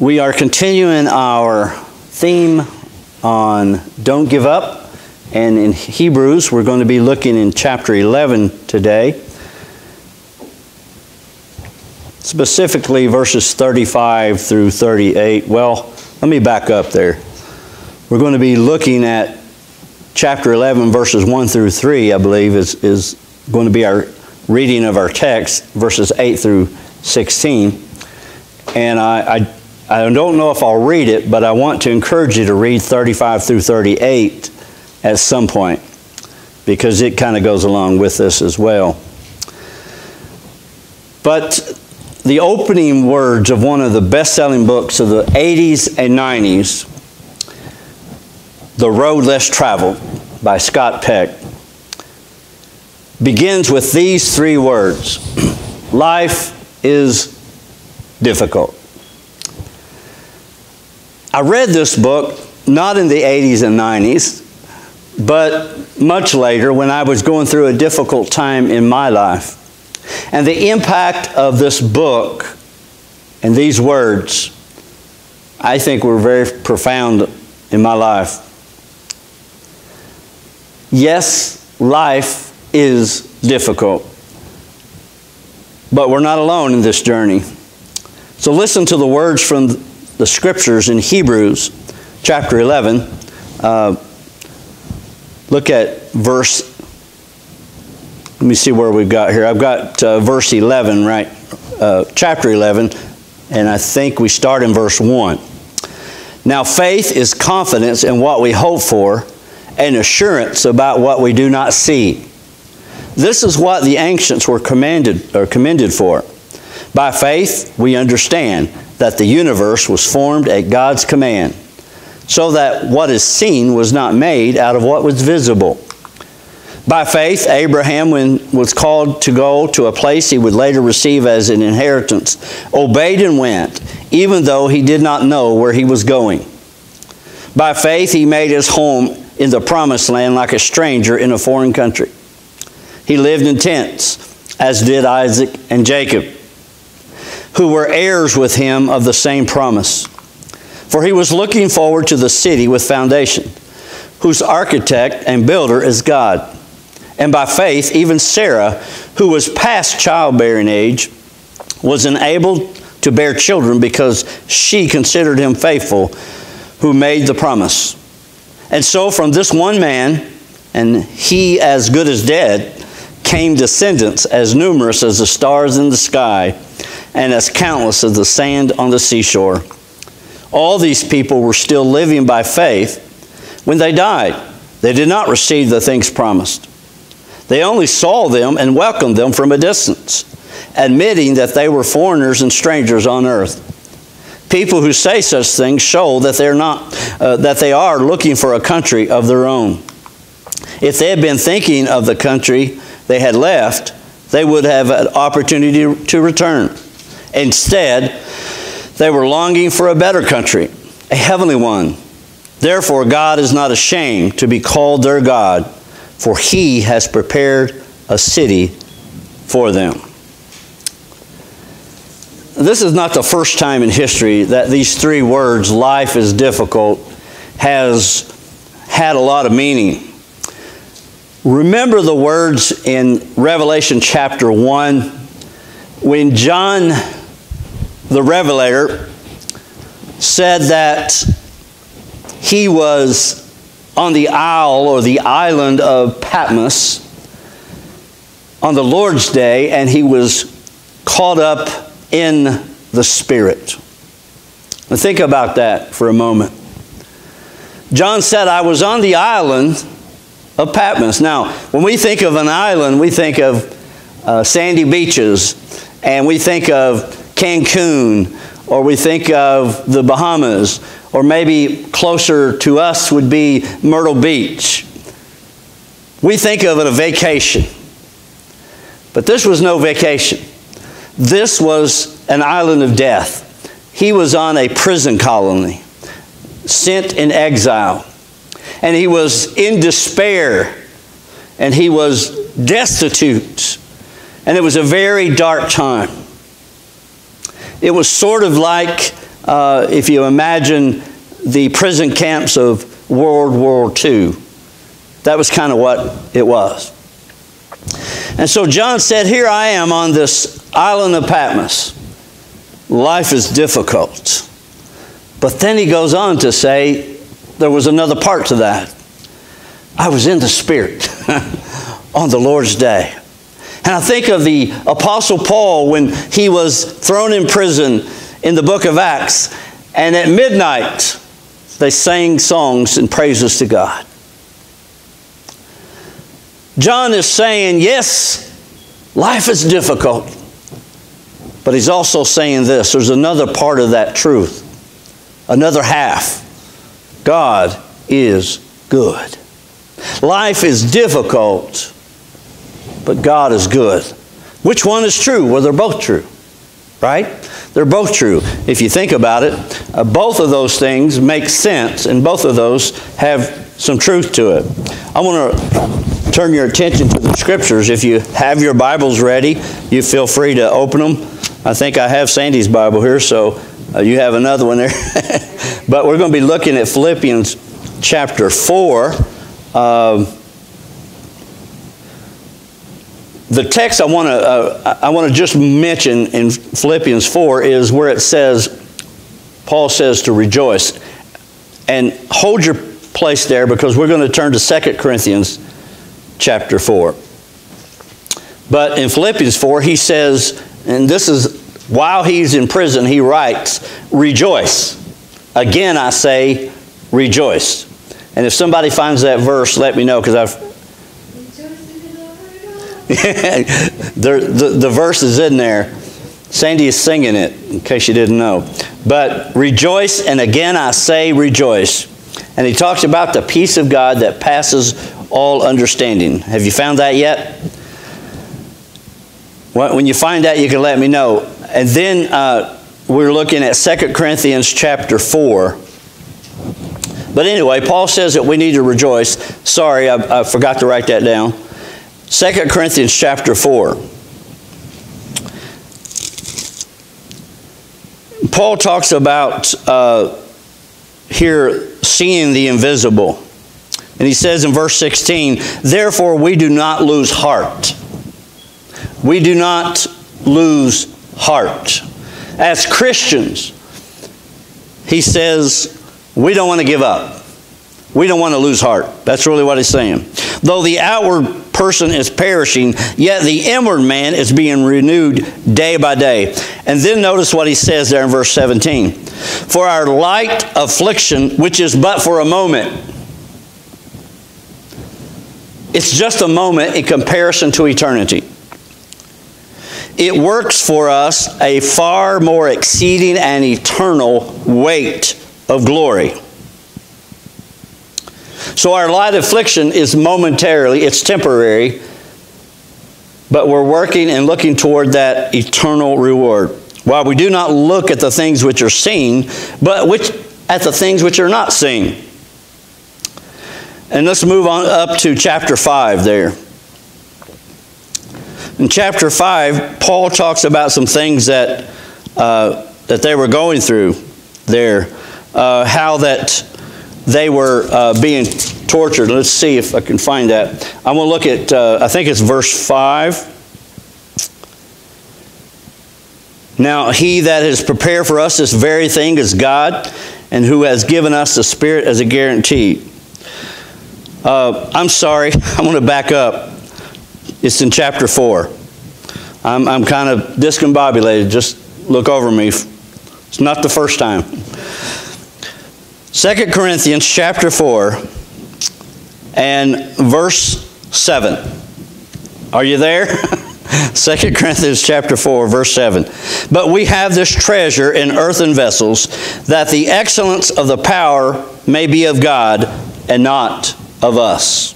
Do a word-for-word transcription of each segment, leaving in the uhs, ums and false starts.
We are continuing our theme on Don't Give Up, and in Hebrews we're going to be looking in chapter eleven today, specifically verses thirty-five through thirty-eight. Well, let me back up there. We're going to be looking at chapter eleven, verses one through three, I believe, is, is going to be our reading of our text, verses eight through sixteen. And I, I I don't know if I'll read it, but I want to encourage you to read thirty-five through thirty-eight at some point, because it kind of goes along with this as well. But the opening words of one of the best-selling books of the eighties and nineties, The Road Less Traveled by Scott Peck, begins with these three words: life is difficult. I read this book not in the eighties and nineties, but much later when I was going through a difficult time in my life. And the impact of this book and these words, I think, were very profound in my life. Yes, life is difficult, but we're not alone in this journey. So listen to the words from the scriptures in Hebrews chapter eleven. Uh, look at verse, let me see where we've got here. I've got uh, verse eleven, right? Uh, chapter eleven, and I think we start in verse one. Now faith is confidence in what we hope for and assurance about what we do not see. This is what the ancients were commanded or commended for. By faith we understand that the universe was formed at God's command, so that what is seen was not made out of what was visible. By faith, Abraham, when was called to go to a place he would later receive as an inheritance, obeyed and went, even though he did not know where he was going. By faith, he made his home in the promised land like a stranger in a foreign country. He lived in tents, as did Isaac and Jacob, who were heirs with him of the same promise. For he was looking forward to the city with foundation, whose architect and builder is God. And by faith, even Sarah, who was past childbearing age, was enabled to bear children because she considered him faithful who made the promise. And so from this one man, and he as good as dead, came descendants as numerous as the stars in the sky and as countless as the sand on the seashore. All these people were still living by faith when they died. They did not receive the things promised. They only saw them and welcomed them from a distance, admitting that they were foreigners and strangers on earth. People who say such things show that they're not, uh, that they are looking for a country of their own. If they had been thinking of the country they had left, they would have an opportunity to return. Instead, they were longing for a better country, a heavenly one. Therefore, God is not ashamed to be called their God, for he has prepared a city for them. This is not the first time in history that these three words, life is difficult, has had a lot of meaning. Remember the words in Revelation chapter one, when John the Revelator said that he was on the isle or the island of Patmos on the Lord's day, and he was caught up in the Spirit. Now think about that for a moment. John said, I was on the island of Patmos. Now, when we think of an island, we think of uh, sandy beaches, and we think of Cancun, or we think of the Bahamas, or maybe closer to us would be Myrtle Beach. We think of it a vacation. But this was no vacation. This was an island of death. He was on a prison colony, sent in exile. And he was in despair, and he was destitute, and it was a very dark time. It was sort of like uh, if you imagine the prison camps of World War Two. That was kind of what it was. And so John said, here I am on this island of Patmos. Life is difficult. But then he goes on to say, there was another part to that. I was in the Spirit on the Lord's day. And I think of the Apostle Paul when he was thrown in prison in the book of Acts. And at midnight, they sang songs and praises to God. John is saying, yes, life is difficult. But he's also saying this. There's another part of that truth. Another half. God is good. Life is difficult, but God is good. Which one is true? Well, they're both true, right? They're both true. If you think about it, uh, both of those things make sense, and both of those have some truth to it. I want to turn your attention to the Scriptures. If you have your Bibles ready, you feel free to open them. I think I have Sandy's Bible here, so uh, you have another one there. But we're going to be looking at Philippians chapter four. Um, the text I want to uh, I want to just mention in Philippians four is where it says, Paul says to rejoice, and hold your place there because we're going to turn to Second Corinthians chapter four. But in Philippians four, he says, and this is while he's in prison, he writes, rejoice. Again, I say, rejoice. And if somebody finds that verse, let me know, because I've... the, the, the verse is in there. Sandy is singing it, in case you didn't know. But rejoice, and again I say rejoice. And he talks about the peace of God that passes all understanding. Have you found that yet? Well, when you find that, you can let me know. And then uh, we're looking at Second Corinthians chapter four. But anyway, Paul says that we need to rejoice. Sorry, I, I forgot to write that down. Second Corinthians chapter four. Paul talks about uh, here seeing the invisible. And he says in verse sixteen, therefore we do not lose heart. We do not lose heart. As Christians, he says, we don't want to give up. We don't want to lose heart. That's really what he's saying. Though the outward person is perishing, yet the inward man is being renewed day by day. And then notice what he says there in verse seventeen. For our light affliction, which is but for a moment. It's just a moment in comparison to eternity. It works for us a far more exceeding and eternal weight of glory. So our light affliction is momentarily, it's temporary, but we're working and looking toward that eternal reward. While we do not look at the things which are seen, but which at the things which are not seen. And let's move on up to chapter five there. In chapter five, Paul talks about some things that, uh, that they were going through there. Uh, how that they were uh, being tortured. Let's see if I can find that. I'm going to look at, uh, I think it's verse five. Now he that is prepared for us this very thing is God, and who has given us the Spirit as a guarantee. Uh, I'm sorry, I'm going to back up. It's in chapter four. I'm, I'm kind of discombobulated. Just look over me. It's not the first time. Second Corinthians chapter four and verse seven. Are you there? Second Corinthians chapter four, verse seven. But we have this treasure in earthen vessels, that the excellence of the power may be of God and not of us.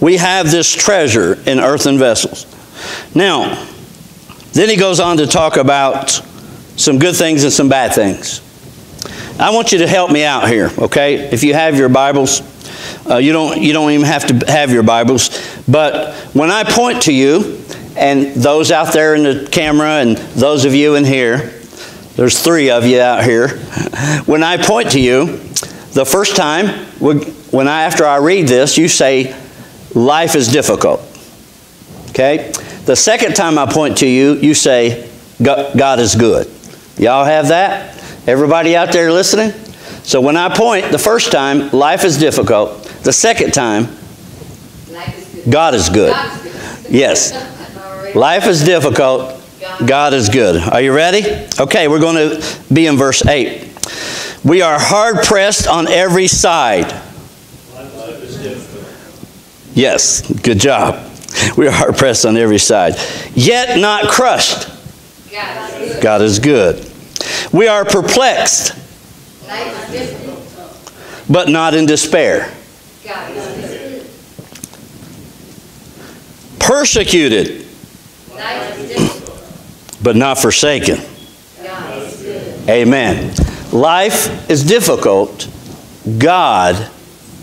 We have this treasure in earthen vessels. Now, then he goes on to talk about some good things and some bad things. I want you to help me out here, okay? If you have your Bibles, uh, you don't, you don't even have to have your Bibles. But when I point to you, and those out there in the camera and those of you in here, There's three of you out here. When I point to you, the first time, when I, after I read this, you say, life is difficult. Okay? The second time I point to you, you say, God is good. Y'all have that? Everybody out there listening? So when I point, the first time, life is difficult. The second time, life is good. God is good. God is good. Yes. Life is difficult. God is good. Are you ready? Okay, we're going to be in verse eight. We are hard-pressed on every side. Life is difficult. Yes, good job. We are hard-pressed on every side, yet not crushed. God is good. God is good. We are perplexed, life is difficult, but not in despair. God is good. Persecuted, life is difficult, but not forsaken. God is good. Amen. Life is difficult. God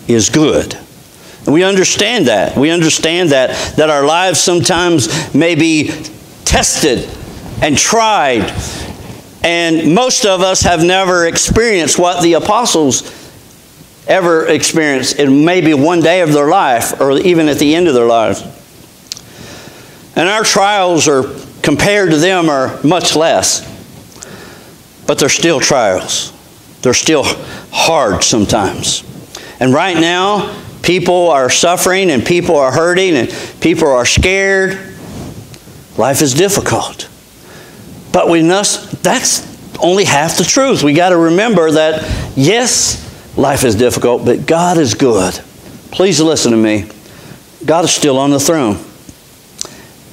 is good. We understand that. We understand that, that our lives sometimes may be tested and tried. And most of us have never experienced what the apostles ever experienced in maybe one day of their life or even at the end of their lives. And our trials are compared to them are much less. But they're still trials. They're still hard sometimes. And right now, people are suffering and people are hurting and people are scared. Life is difficult. But we must, that's only half the truth. We got to remember that, yes, life is difficult, but God is good. Please listen to me. God is still on the throne.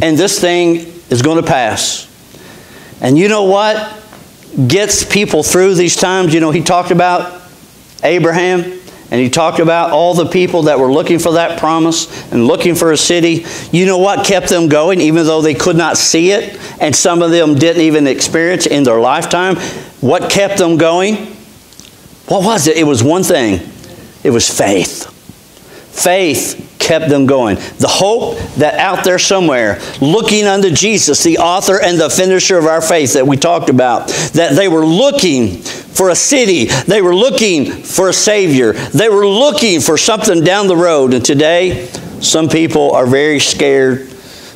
And this thing is going to pass. And you know what gets people through these times? You know, he talked about Abraham. And he talked about all the people that were looking for that promise and looking for a city. You know what kept them going, even though they could not see it, and some of them didn't even experience in their lifetime? What kept them going? What was it? It was one thing. It was faith. Faith kept them going. The hope that out there somewhere, looking unto Jesus, the author and the finisher of our faith that we talked about, that they were looking for a city. They were looking for a Savior. They were looking for something down the road. And today, some people are very scared.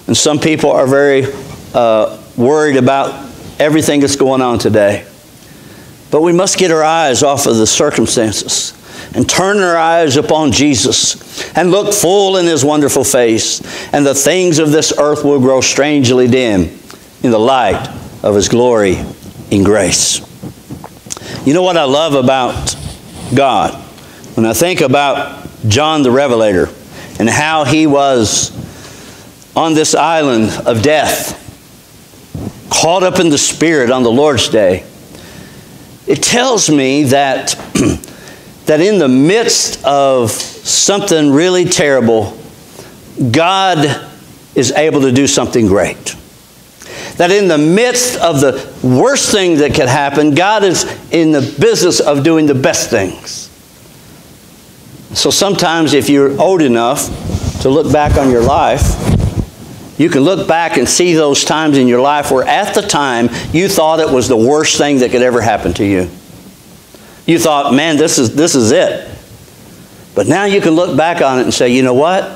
And some people are very uh, worried about everything that's going on today. But we must get our eyes off of the circumstances and turn our eyes upon Jesus and look full in His wonderful face. And the things of this earth will grow strangely dim in the light of His glory and grace. You know what I love about God? When I think about John the Revelator and how he was on this island of death, caught up in the Spirit on the Lord's day, it tells me that, that in the midst of something really terrible, God is able to do something great. That in the midst of the worst thing that could happen, God is in the business of doing the best things. So sometimes if you're old enough to look back on your life, you can look back and see those times in your life where at the time you thought it was the worst thing that could ever happen to you. You thought, man, this is, this is it. But now you can look back on it and say, you know what?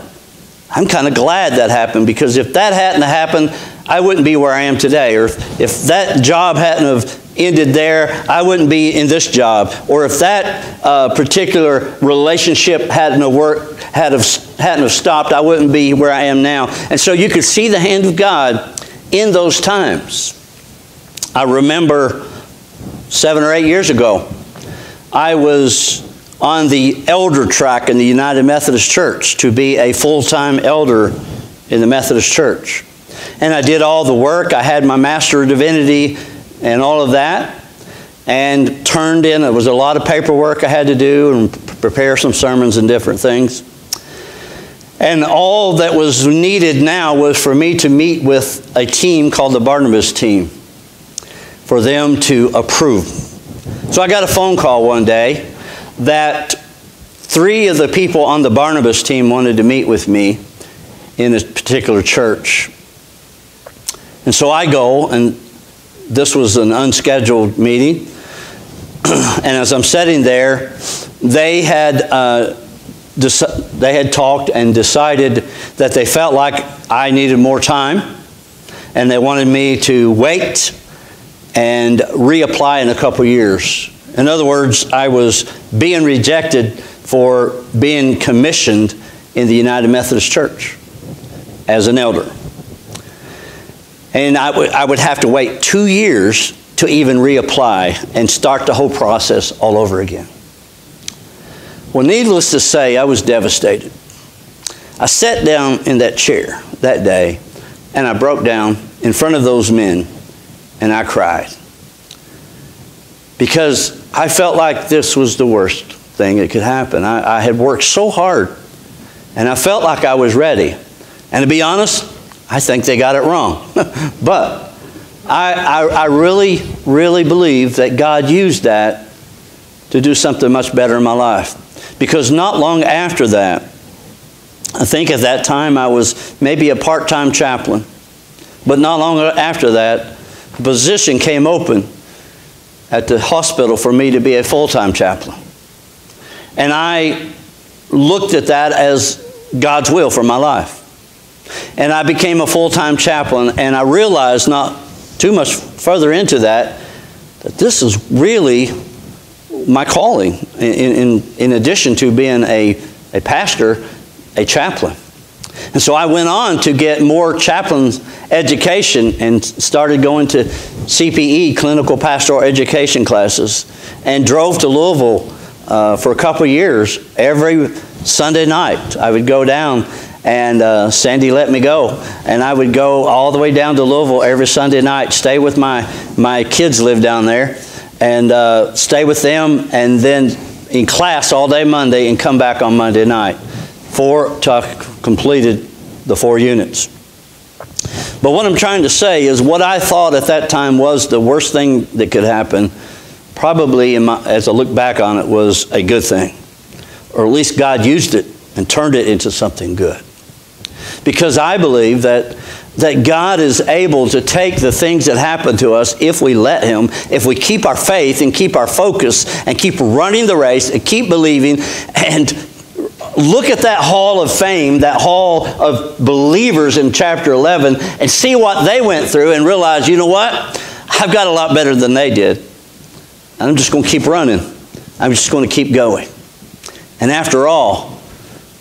I'm kind of glad that happened, because if that hadn't happened, I wouldn't be where I am today. Or if, if that job hadn't have ended there, I wouldn't be in this job. Or if that uh, particular relationship hadn't have, worked, had have, hadn't have stopped, I wouldn't be where I am now. And so you could see the hand of God in those times. I remember seven or eight years ago, I was on the elder track in the United Methodist Church to be a full-time elder in the Methodist Church. And I did all the work. I had my Master of Divinity and all of that, and turned in. It was a lot of paperwork I had to do and prepare some sermons and different things. And all that was needed now was for me to meet with a team called the Barnabas team for them to approve. So I got a phone call one day that three of the people on the Barnabas team wanted to meet with me in this particular church. And so I go, and this was an unscheduled meeting. And as I'm sitting there, they had uh, they had talked and decided that they felt like I needed more time, and they wanted me to wait and reapply in a couple years. In other words, I was being rejected for being commissioned in the United Methodist Church as an elder. And I would I would have to wait two years to even reapply and start the whole process all over again. Well, needless to say, I was devastated. I sat down in that chair that day, and I broke down in front of those men, and I cried. Because I felt like this was the worst thing that could happen. I, I had worked so hard, and I felt like I was ready. And to be honest, I think they got it wrong. But I, I, I really, really believe that God used that to do something much better in my life. Because not long after that, I think at that time I was maybe a part-time chaplain. But not long after that, a position came open at the hospital for me to be a full-time chaplain. And I looked at that as God's will for my life. And I became a full-time chaplain, and I realized not too much further into that, that this is really my calling, in, in, in addition to being a, a pastor, a chaplain. And so I went on to get more chaplain education and started going to C P E, clinical pastoral education classes, and drove to Louisville uh, for a couple years. Every Sunday night I would go down, and uh, Sandy let me go, and I would go all the way down to Louisville every Sunday night, stay with my, my kids live down there, and uh, stay with them, and then in class all day Monday and come back on Monday night. Four to completed the four units. But what I'm trying to say is what I thought at that time was the worst thing that could happen, probably in my, as I look back on it, was a good thing. Or at least God used it and turned it into something good. Because I believe that, that God is able to take the things that happen to us if we let Him, if we keep our faith and keep our focus and keep running the race and keep believing and look at that hall of fame, that hall of believers in chapter eleven, and see what they went through and realize, you know what? I've got a lot better than they did. I'm just going to keep running. I'm just going to keep going. And after all,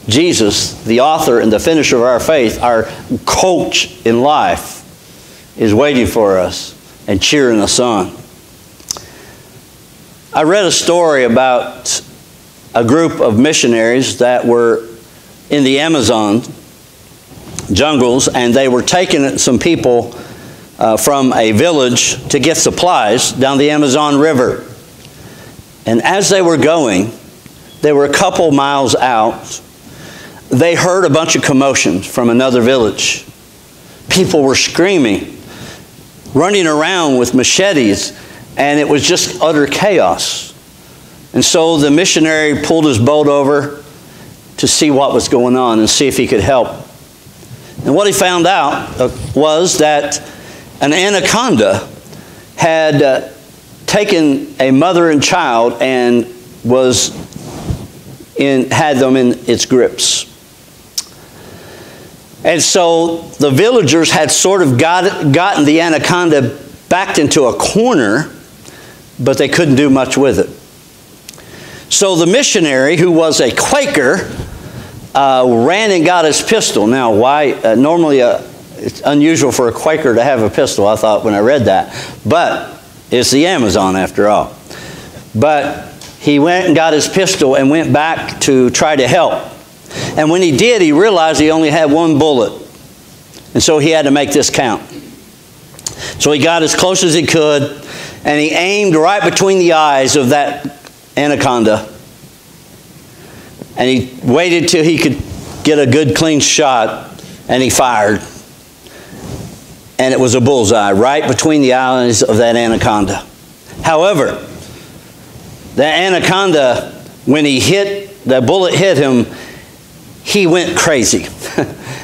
Jesus, the author and the finisher of our faith, our coach in life, is waiting for us and cheering us on. I read a story about a group of missionaries that were in the Amazon jungles, and they were taking some people uh, from a village to get supplies down the Amazon River. And as they were going, they were a couple miles out, they heard a bunch of commotion from another village. People were screaming, running around with machetes, and it was just utter chaos. And so the missionary pulled his boat over to see what was going on and see if he could help. And what he found out was that an anaconda had uh, taken a mother and child and was in, had them in its grips. And so the villagers had sort of got, gotten the anaconda backed into a corner, but they couldn't do much with it. So the missionary, who was a Quaker, uh, ran and got his pistol. Now, why? Uh, normally, uh, it's unusual for a Quaker to have a pistol, I thought when I read that. But it's the Amazon, after all. But he went and got his pistol and went back to try to help. And when he did, he realized he only had one bullet. And so he had to make this count. So he got as close as he could, and he aimed right between the eyes of that anaconda, and he waited till he could get a good clean shot, and he fired, and it was a bullseye right between the eyes of that anaconda. However, the anaconda, when he hit, the bullet hit him, he went crazy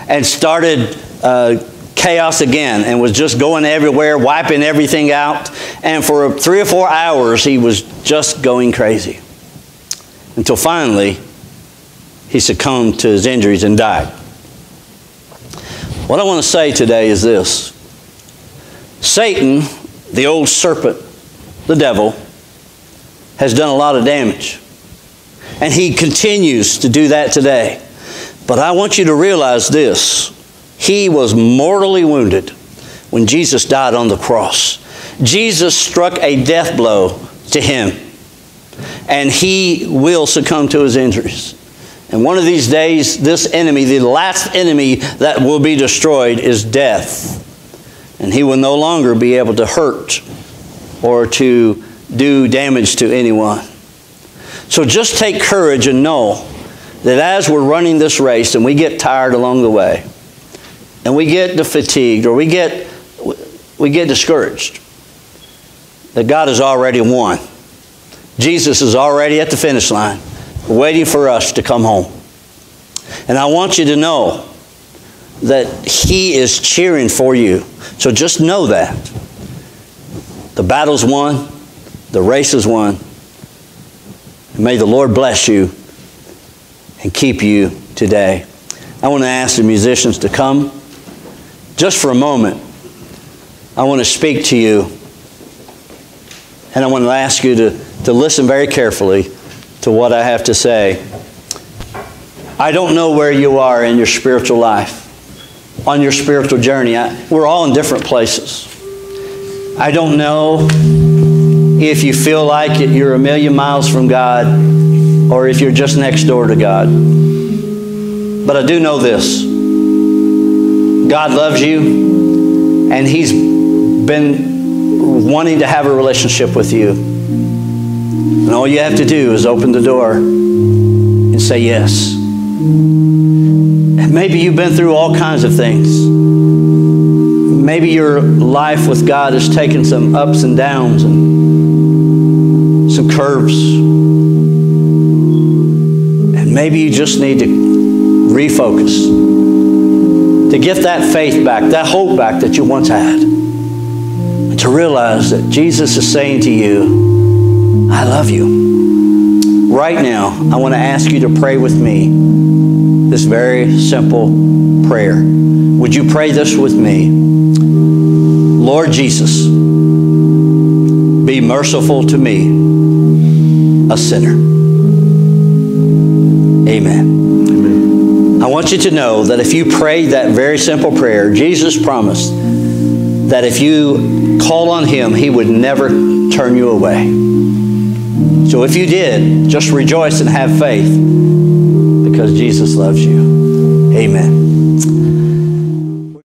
and started uh, chaos again and was just going everywhere, wiping everything out. And for three or four hours, he was just going crazy. Until finally, he succumbed to his injuries and died. What I want to say today is this. Satan, the old serpent, the devil, has done a lot of damage. And he continues to do that today. But I want you to realize this. He was mortally wounded when Jesus died on the cross. Jesus struck a death blow to him. And he will succumb to his injuries. And one of these days, this enemy, the last enemy that will be destroyed, is death. And he will no longer be able to hurt or to do damage to anyone. So just take courage and know that as we're running this race and we get tired along the way, and we get fatigued or we get, we get discouraged, that God has already won. Jesus is already at the finish line, waiting for us to come home. And I want you to know that He is cheering for you. So just know that. The battle's won. The race is won. And may the Lord bless you and keep you today. I want to ask the musicians to come. Just for a moment, I want to speak to you. And I want to ask you to, to listen very carefully to what I have to say. I don't know where you are in your spiritual life, on your spiritual journey. I, we're all in different places. I don't know if you feel like you're a million miles from God or if you're just next door to God. But I do know this. God loves you, and He's been wanting to have a relationship with you. And all you have to do is open the door and say yes. And maybe you've been through all kinds of things. Maybe your life with God has taken some ups and downs and some curves. And maybe you just need to refocus, to get that faith back, that hope back that you once had, and to realize that Jesus is saying to you, I love you. Right now, I want to ask you to pray with me this very simple prayer. Would you pray this with me? Lord Jesus, be merciful to me, a sinner. Amen. Amen. I want you to know that if you prayed that very simple prayer, Jesus promised that if you call on Him, He would never turn you away. So if you did, just rejoice and have faith because Jesus loves you. Amen.